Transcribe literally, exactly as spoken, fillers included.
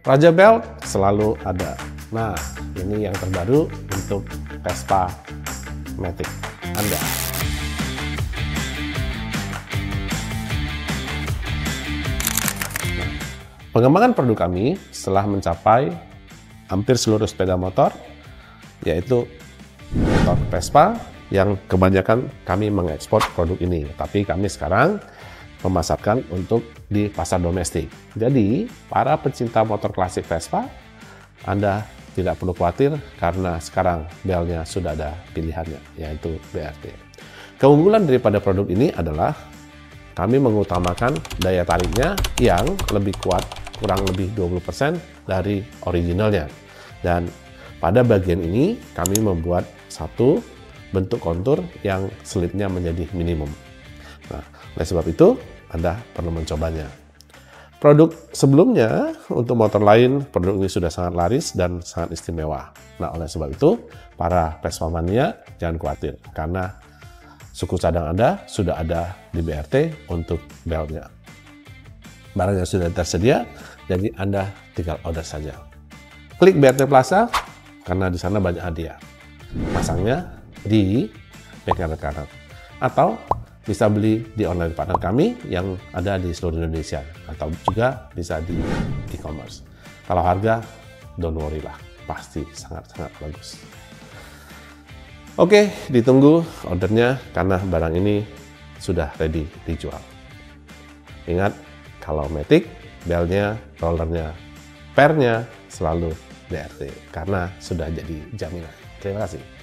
Raja Belt selalu ada. Nah, ini yang terbaru untuk Vespa Matic Anda. Pengembangan produk kami setelah mencapai hampir seluruh sepeda motor, yaitu motor Vespa yang kebanyakan kami mengekspor produk ini. Tapi kami sekarang memasarkan untuk di pasar domestik. Jadi, para pecinta motor klasik Vespa, Anda tidak perlu khawatir karena sekarang Belnya sudah ada pilihannya, yaitu B R T. Keunggulan daripada produk ini adalah kami mengutamakan daya tariknya yang lebih kuat, kurang lebih dua puluh persen dari originalnya. Dan pada bagian ini kami membuat satu bentuk kontur yang selipnya menjadi minimum. Nah, oleh sebab itu Anda perlu mencobanya. Produk sebelumnya untuk motor lain, produk ini sudah sangat laris dan sangat istimewa. Nah, oleh sebab itu para Vespa mania jangan khawatir karena suku cadang Anda sudah ada di B R T untuk Belnya. Barangnya sudah tersedia, jadi Anda tinggal order saja. Klik B R T Plaza, karena di sana banyak hadiah. Pasangnya di bengkel kanan. Atau bisa beli di online partner kami yang ada di seluruh Indonesia. Atau juga bisa di e-commerce. Kalau harga, don't worry lah. Pasti sangat-sangat bagus. Oke, ditunggu ordernya karena barang ini sudah ready dijual. Ingat, kalau Matic, belnya, rollernya, pernya selalu B R T karena sudah jadi jaminan. Terima kasih.